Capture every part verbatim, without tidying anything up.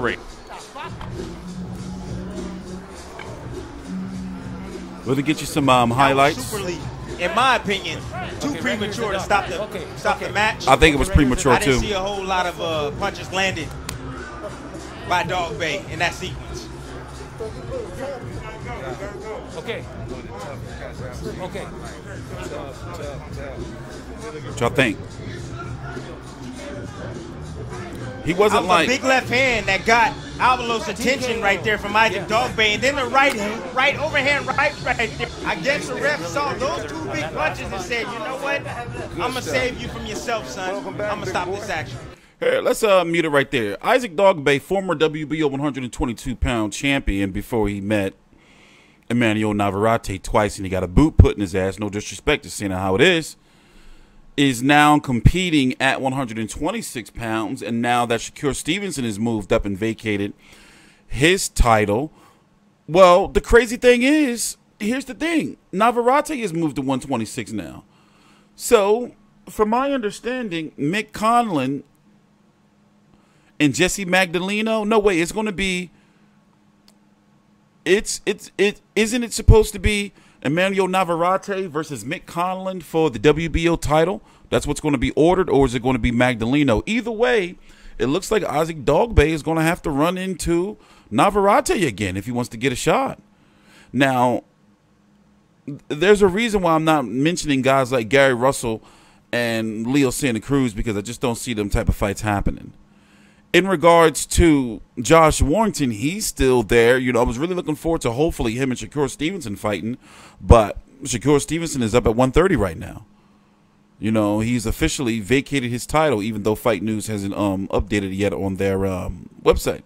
victory. We'll get you some um, highlights. Super League, in my opinion, too okay, premature right to stop the okay. stop okay. the match. I think it was premature I too. I didn't see a whole lot of uh, punches landed by Dogboe in that sequence. Okay. Okay. What y'all think? He wasn't like a big left hand that got Avalos' attention right there from Isaac Dogboe, and then the right, right overhand, right, right there. I guess the ref saw those two big punches and said, "You know what? I'm gonna save you from yourself, son. I'm gonna stop this action." Hey, let's uh, mute it right there. Isaac Dogboe, former W B O one twenty-two pound champion, before he met Emmanuel Navarrete twice, and he got a boot put in his ass. No disrespect to seeing how it is. Is now competing at one twenty-six pounds, and now that Shakur Stevenson has moved up and vacated his title, well, the crazy thing is, here's the thing: Navarrete has moved to one twenty-six now. So, from my understanding, Mick Conlon and Jesse Magdaleno. No way, it's going to be. It's it's it isn't it supposed to be Emmanuel Navarrete versus Mick Conlon for the W B O title? That's what's going to be ordered, or is it going to be Magdaleno? Either way, it looks like Isaac Dogboe is going to have to run into Navarrete again if he wants to get a shot. Now, there's a reason why I'm not mentioning guys like Gary Russell and Leo Santa Cruz, because I just don't see them type of fights happening. In regards to Josh Warrington, he's still there. You know, I was really looking forward to hopefully him and Shakur Stevenson fighting, but Shakur Stevenson is up at one thirty right now. You know, he's officially vacated his title, even though Fight News hasn't um, updated yet on their um, website.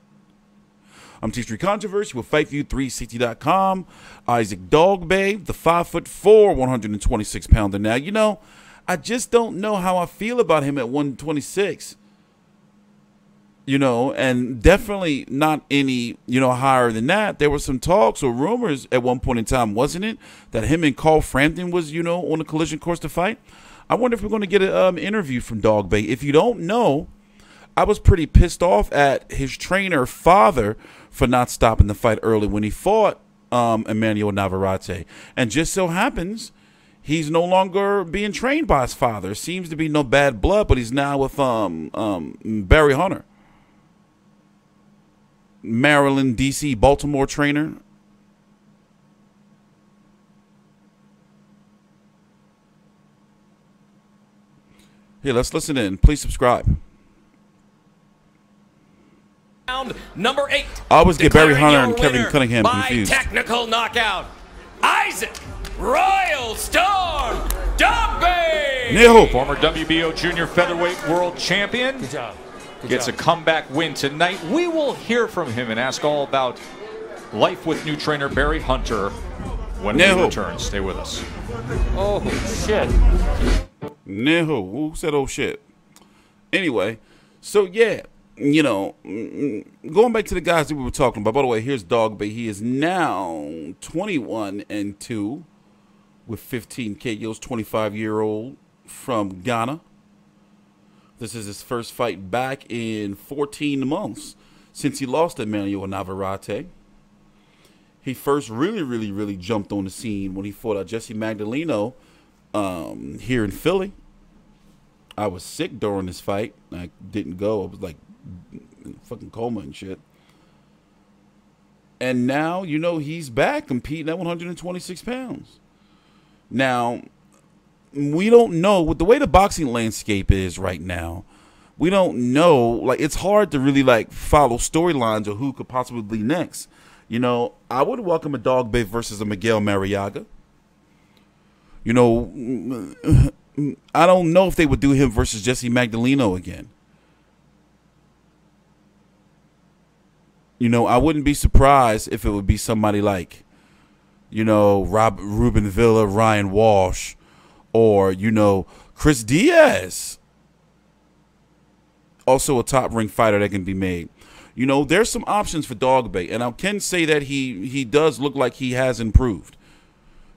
I'm T three Controversy with Fight View three sixty dot com. Isaac Dogboe, the five foot four, one twenty-six pounder. Now, you know, I just don't know how I feel about him at one twenty-six. You know, and definitely not any, you know, higher than that. There were some talks or rumors at one point in time, wasn't it, that him and Carl Frampton was, you know, on a collision course to fight? I wonder if we're going to get an um, interview from Dogboe. If you don't know, I was pretty pissed off at his trainer, father, for not stopping the fight early when he fought um, Emmanuel Navarrete. And just so happens, he's no longer being trained by his father. Seems to be no bad blood, but he's now with um, um, Barry Hunter, Maryland, D C, Baltimore trainer. Here, let's listen in. Please subscribe. Round number eight. I always get Barry Hunter and Kevin Cunningham confused. By technical knockout, Isaac Royal Storm Dogboe, former W B O Junior Featherweight World Champion. Good job. Gets a comeback win tonight. We will hear from him and ask all about life with new trainer Barry Hunter when no. he returns. Stay with us. Oh, shit. No, who said oh, shit? Anyway, so, yeah, you know, going back to the guys that we were talking about. By the way, here's Dogboe. He is now twenty-one and two with fifteen K Os, twenty-five-year-old from Ghana. This is his first fight back in fourteen months since he lost to Emmanuel Navarrete. He first really, really, really jumped on the scene when he fought out Jesse Magdaleno um, here in Philly. I was sick during this fight. I didn't go. I was like in a fucking coma and shit. And now, you know, he's back competing at one twenty-six pounds. Now, we don't know with the way the boxing landscape is right now. We don't know. Like, it's hard to really like follow storylines or who could possibly be next. You know, I would welcome a Dogboe versus a Miguel Marriaga. You know, I don't know if they would do him versus Jesse Magdaleno again. You know, I wouldn't be surprised if it would be somebody like, you know, Rob Ruben Villa, Ryan Walsh, or, you know, Chris Diaz, also a top ring fighter that can be made. You know, there's some options for Dogboe, and I can say that he he does look like he has improved.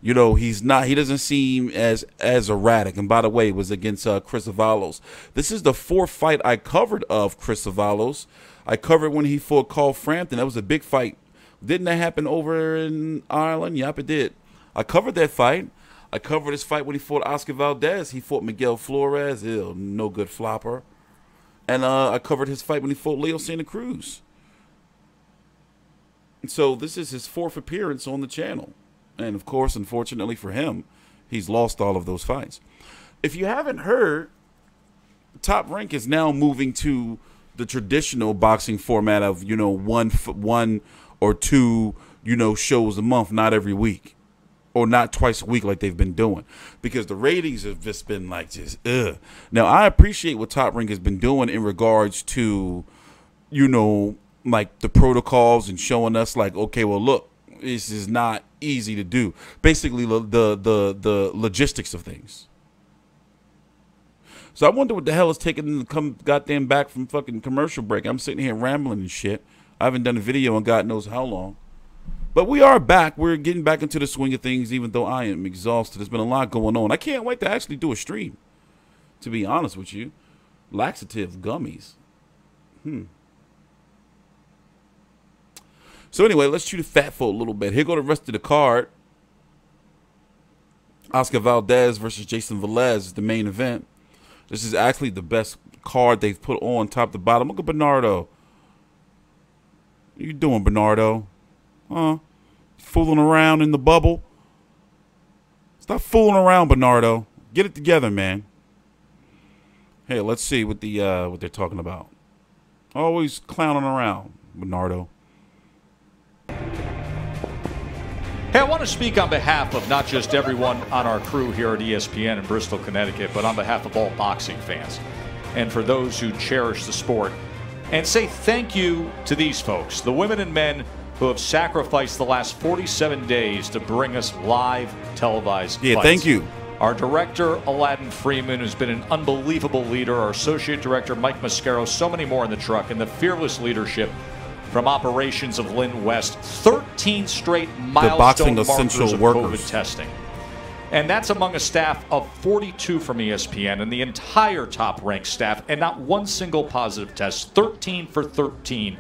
You know, he's not he doesn't seem as as erratic. And by the way, it was against uh, Chris Avalos. This is the fourth fight I covered of Chris Avalos. I covered when he fought Carl Frampton. That was a big fight. Didn't that happen over in Ireland? Yep, it did. I covered that fight. I covered his fight when he fought Oscar Valdez. He fought Miguel Flores. Ew, no good flopper. And uh, I covered his fight when he fought Leo Santa Cruz. So this is his fourth appearance on the channel. And, of course, unfortunately for him, he's lost all of those fights. If you haven't heard, Top Rank is now moving to the traditional boxing format of, you know, one, one or two, you know, shows a month, not every week. Or not twice a week like they've been doing, because the ratings have just been like just ugh. Now I appreciate what Top Rank has been doing in regards to, you know, like the protocols and showing us like, okay, well look, this is not easy to do. Basically the the the logistics of things. So I wonder what the hell is taking the come goddamn back from fucking commercial break. I'm sitting here rambling and shit. I haven't done a video in God knows how long. But we are back. We're getting back into the swing of things, even though I am exhausted. There's been a lot going on. I can't wait to actually do a stream, to be honest with you. Laxative gummies. Hmm. So anyway, let's shoot a fat for a little bit. Here go the rest of the card. Oscar Valdez versus Jason Velez is the main event. This is actually the best card they've put on top to bottom. Look at Bernardo. What are you doing, Bernardo? Huh? Fooling around in the bubble. Stop fooling around, Bernardo. Get it together, man. Hey, let's see what the uh, what they're talking about. Always clowning around, Bernardo. Hey, I want to speak on behalf of not just everyone on our crew here at E S P N in Bristol, Connecticut, but on behalf of all boxing fans and for those who cherish the sport, and say thank you to these folks, the women and men who have sacrificed the last forty-seven days to bring us live televised yeah, fights. Yeah, thank you. Our director, Aladdin Freeman, who's been an unbelievable leader, our associate director, Mike Mascaro, so many more in the truck, and the fearless leadership from operations of Lynn West, thirteen straight milestone markers of workers. COVID testing. And that's among a staff of forty-two from E S P N and the entire Top Rank staff, and not one single positive test, thirteen for thirteen.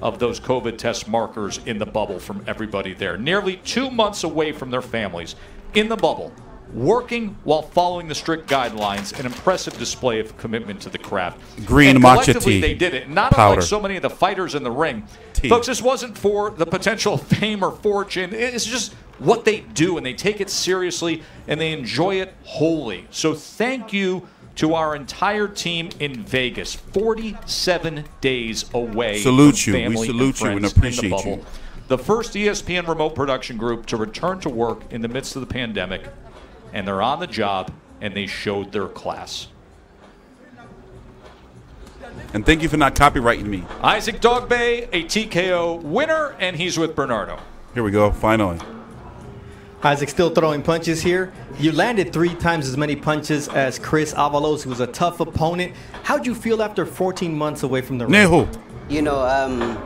Of those COVID test markers in the bubble from everybody there. Nearly two months away from their families, in the bubble, working while following the strict guidelines, an impressive display of commitment to the craft. Green and matcha collectively, tea. They did it. Not powder. Unlike so many of the fighters in the ring. Tea. Folks, this wasn't for the potential fame or fortune. It's just what they do, and they take it seriously, and they enjoy it wholly. So thank you to our entire team in Vegas, forty-seven days away. Salute you. We salute you and appreciate you. The first E S P N remote production group to return to work in the midst of the pandemic, and they're on the job, and they showed their class. And thank you for not copyrighting me. Isaac Dogboe, a T K O winner, and he's with Bernardo. Here we go, finally. Isaac still throwing punches here. You landed three times as many punches as Chris Avalos, who was a tough opponent. How'd you feel after fourteen months away from the ring? You know, um,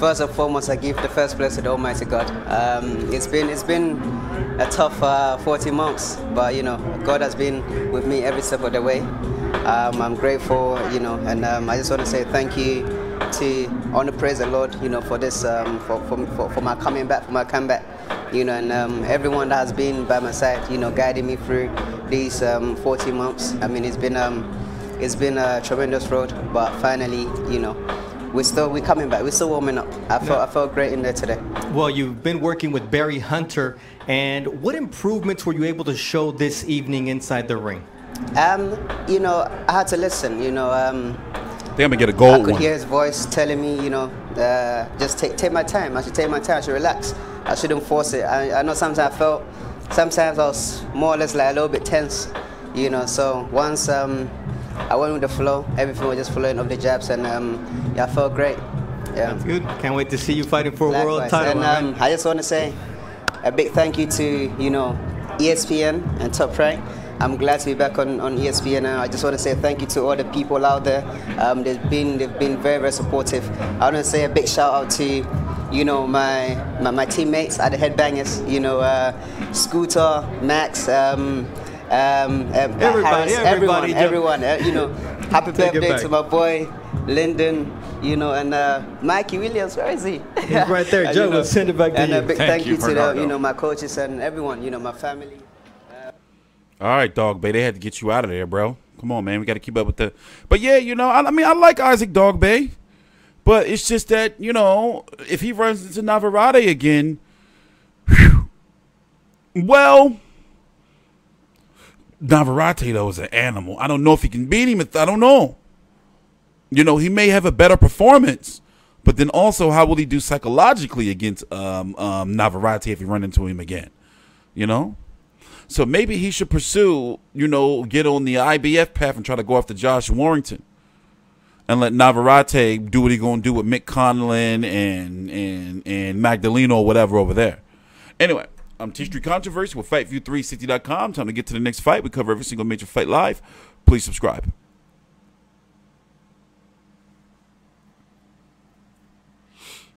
first and foremost, I give the first blessed to Almighty God. Um, it's been it's been a tough uh, fourteen months, but you know, God has been with me every step of the way. Um, I'm grateful, you know, and um, I just want to say thank you to honor, praise the Lord, you know, for this, um, for, for for for my coming back, for my comeback. You know, and um, everyone that has been by my side, you know, guiding me through these um, fourteen months. I mean, it's been um, it's been a tremendous road, but finally, you know, we're still we're coming back. We're still warming up. I felt yeah. I felt great in there today. Well, you've been working with Barry Hunter, and what improvements were you able to show this evening inside the ring? Um, you know, I had to listen. You know, um, I think I'm gonna get a gold one. I could one. hear his voice telling me, you know, uh, just take take my time. I should take my time. I should relax. I shouldn't force it. I, I know sometimes I felt, sometimes I was more or less like a little bit tense, you know, so once um, I went with the flow, everything was just flowing off the jabs, and um, yeah, I felt great. Yeah. That's good. Can't wait to see you fighting for a Likewise. world title. And um, I just want to say a big thank you to, you know, E S P N and Top Rank. I'm glad to be back on, on E S P N now. I just want to say thank you to all the people out there. Um, they've been they've been very, very supportive. I want to say a big shout out to, you know, my, my my teammates at the Headbangers, you know, uh, Scooter, Max, um, um, uh, everybody, Harris, everybody, everyone, everyone, everyone, uh, you know, happy birthday to my boy, Lyndon, you know, and uh, Mikey Williams, where is he? He's right there, Joe. We'll send it back to and you. And a big thank, thank you, you to the, you know, my coaches and everyone, you know, my family. Uh, All right, Dogboe, they had to get you out of there, bro. Come on, man, we got to keep up with the. But yeah, you know, I, I mean, I like Isaac Dogboe, but it's just that, you know, if he runs into Navarrete again, whew, well. Navarrete, though, is an animal. I don't know if he can beat him. I don't know. You know, he may have a better performance, but then also how will he do psychologically against um, um, Navarrete if you run into him again? You know? So maybe he should pursue, you know, get on the I B F path and try to go after Josh Warrington and let Navarrete do what he's going to do with Mick Conlon and, and, and Magdaleno or whatever over there. Anyway. I'm T Street Controversy with Fight View three sixty dot com. Time to get to the next fight. We cover every single major fight live. Please subscribe.